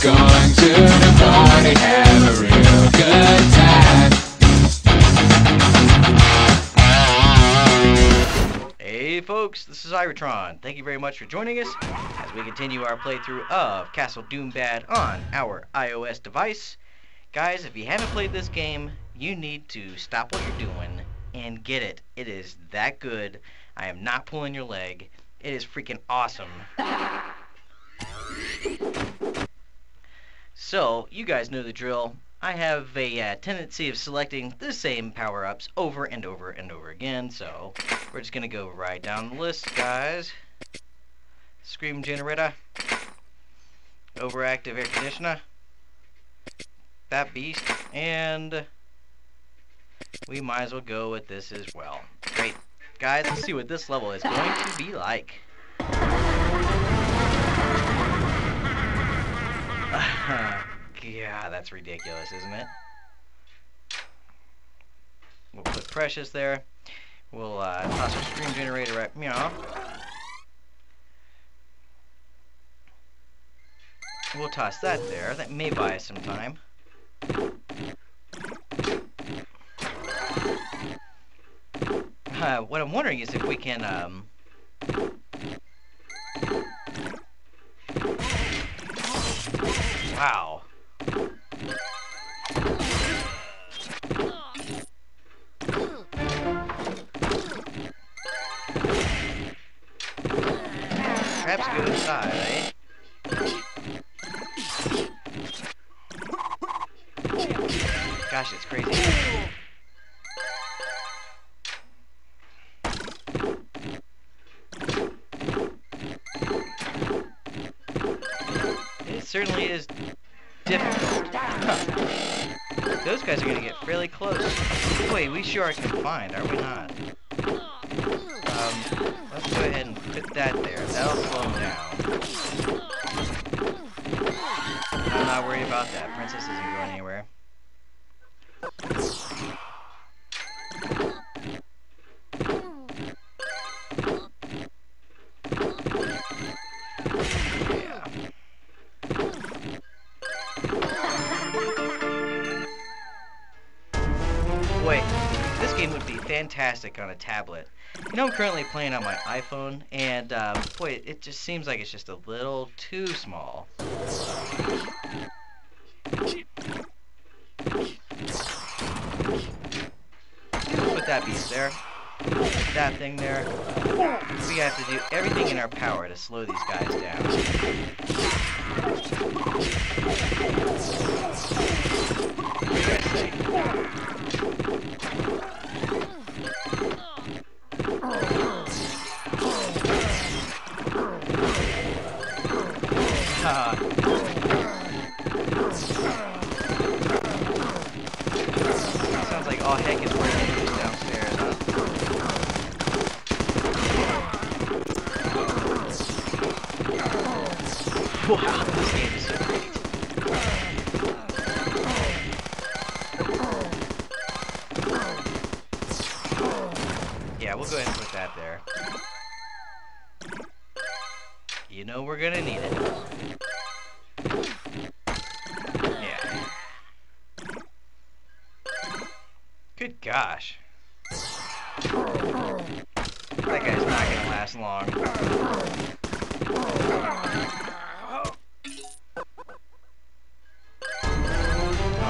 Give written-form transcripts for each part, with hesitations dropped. Everyone's going to the party, have a real good time. Hey folks, this is Iratron. Thank you very much for joining us as we continue our playthrough of Castle Doombad on our iOS device. Guys, if you haven't played this game, you need to stop what you're doing and get it. It is that good. I am not pulling your leg. It is freaking awesome. So, you guys know the drill. I have a tendency of selecting the same power-ups over and over and over again, so we're just gonna go right down the list, guys. Scream generator. Overactive air conditioner. That beast. And we might as well go with this as well. Great. Guys, let's see what this level is going to be like. Yeah, that's ridiculous, isn't it? We'll put Precious there. We'll toss our stream generator at Meow. We'll toss that there. That may buy us some time. What I'm wondering is if we can, Wow. Perhaps go inside, eh? Gosh, it's crazy. Certainly is difficult. Huh. Those guys are gonna get fairly close. Boy, we sure are confined, are we not? Let's go ahead and put that there. That'll slow them down. I'm not worried about that. Princess isn't going anywhere. Fantastic on a tablet. You know, I'm currently playing on my iPhone, and boy, it just seems like it's just a little too small. Put that beast there. Put that thing there. We have to do everything in our power to slow these guys down. Sounds like all heck is burning downstairs, huh? Wow, this game is so great. Yeah, we'll go ahead and put that there. You know we're gonna need it. Good gosh. That guy's not gonna last long.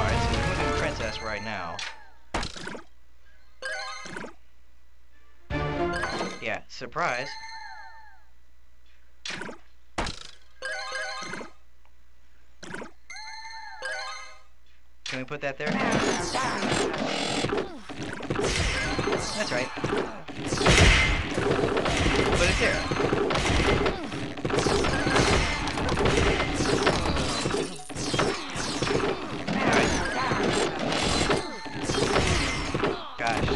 Alright, so we're doing Princess right now. Yeah, surprise. Can we put that there? That's right. Put it there. Alright. Gosh.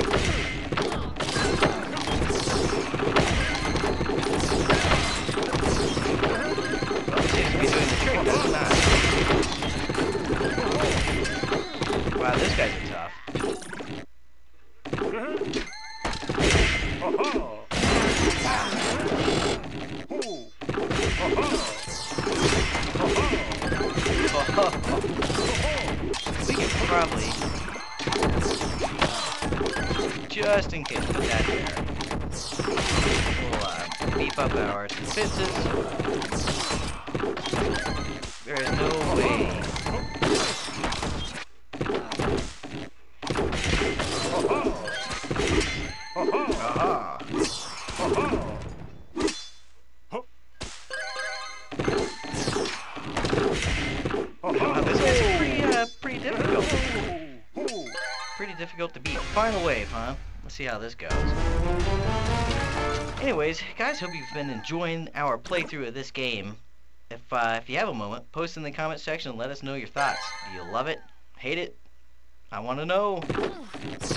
Well, it seems to be doing the trick, does it not? Wow, those guys are tough. probably just in case put that there. We'll beef up our defenses. There is no way. Difficult to beat. Final wave, huh? Let's see how this goes. Anyways, guys, hope you've been enjoying our playthrough of this game. If you have a moment, post in the comment section and let us know your thoughts. Do you love it? Hate it? I want to know. Block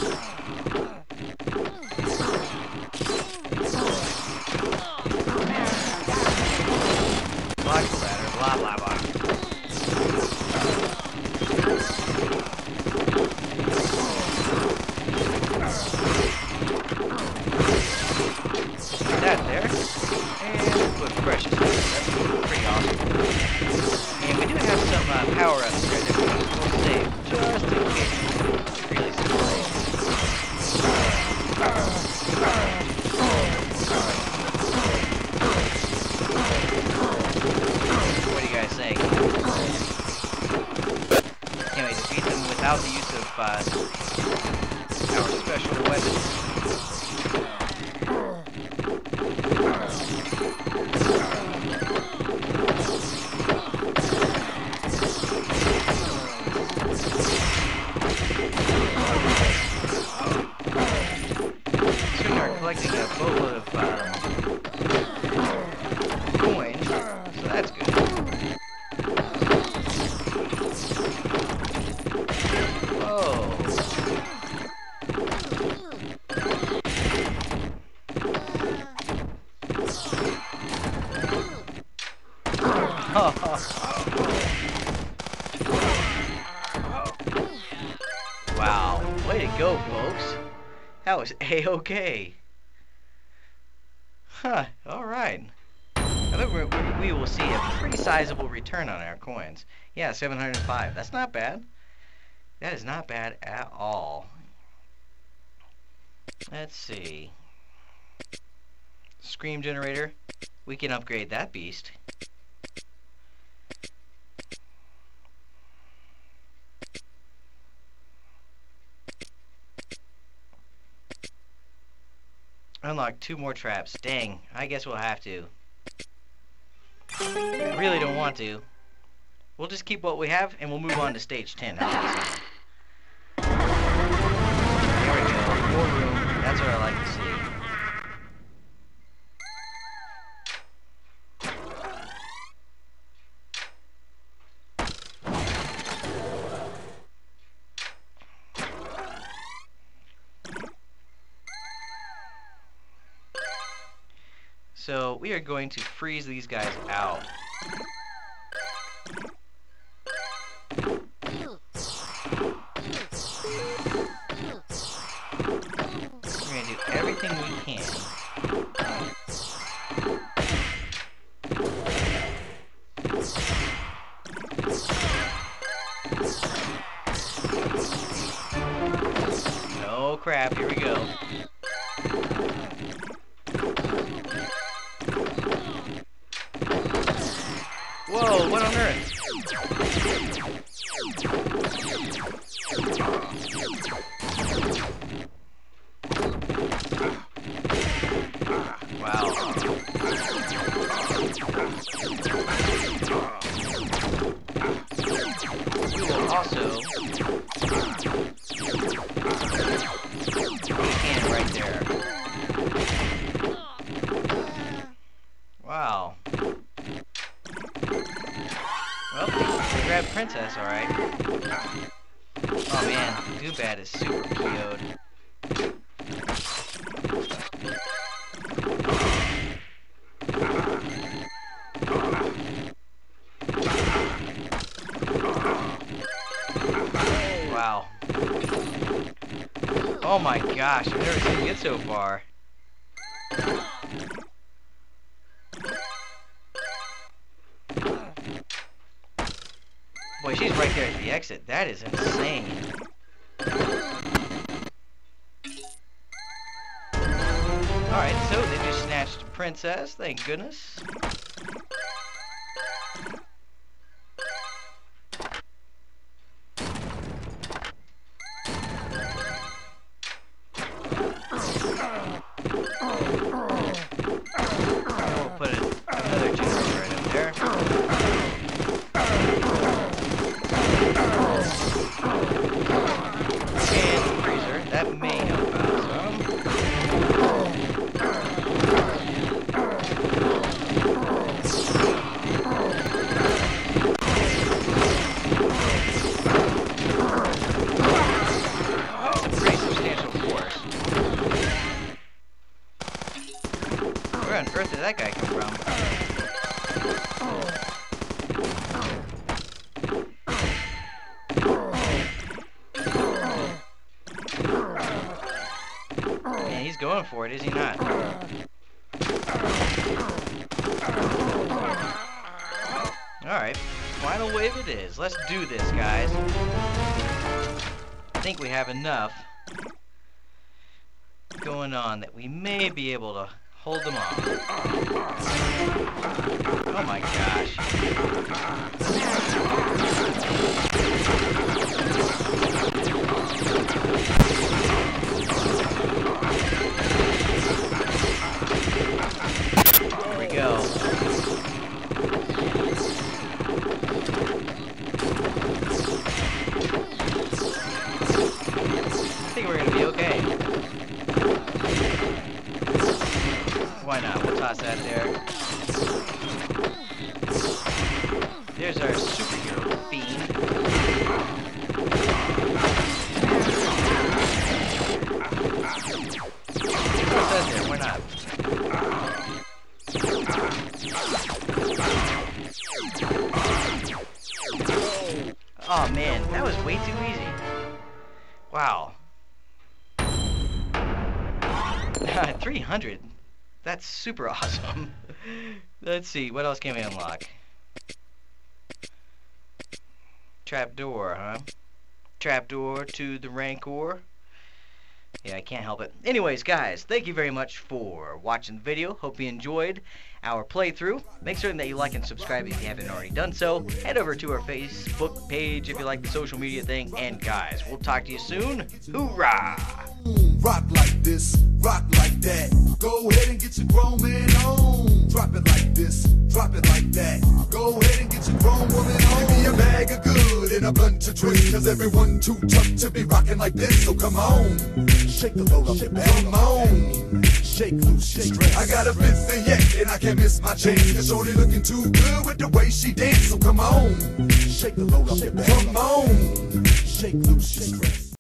the ladder. Blah, blah, blah. Wow, way to go, folks. That was A-OK. Huh, alright. I think we will see a pretty sizable return on our coins. Yeah, 705. That's not bad. That is not bad at all. Let's see. Scream generator. We can upgrade that beast. Unlock 2 more traps. Dang, I guess we'll have to. I really don't want to. We'll just keep what we have and we'll move on to stage 10. There we go. More room. That's what I like to see. So we are going to freeze these guys out. We're going to do everything we can. Oh crap, here we go. Whoa, what on earth? Wow. We will also put a can right there. Wow. Well, we grabbed Princess, alright. Oh man, Doombad is super PO'd. Wow. Oh my gosh, I've never seen it so far. Boy, she's right there at the exit. That is insane. Alright, so they just snatched the princess, thank goodness. For it, is he not? Alright, final wave it is. Let's do this, guys. I think we have enough going on that we may be able to hold them off. Oh my gosh. Here we go. I think we're going to be okay. Why not? We'll toss that there. There's our superhero fiend. What's that there? Why not? Oh man, that was way too easy. Wow. 300. That's super awesome. Let's see, what else can we unlock? Trapdoor, huh? Trapdoor to the Rancor. Yeah, I can't help it. Anyways, guys, thank you very much for watching the video. Hope you enjoyed our playthrough. Make certain that you like and subscribe if you haven't already done so. Head over to our Facebook page if you like the social media thing. And, guys, we'll talk to you soon. Hoorah! Rock like this, rock like that. Go ahead and get your grown man on. Drop it like this, drop it like that. Go ahead and get your grown woman on. Give me a bag of good and a bunch of trees. Cause everyone too tough to be rocking like this. So come on, shake the load up, come on. Shake loose, shake stress. I got a Vivienne and I can't miss my chance. Cause shorty looking too good with the way she dance. So come on, shake the load up, come on. Shake loose, shake stress.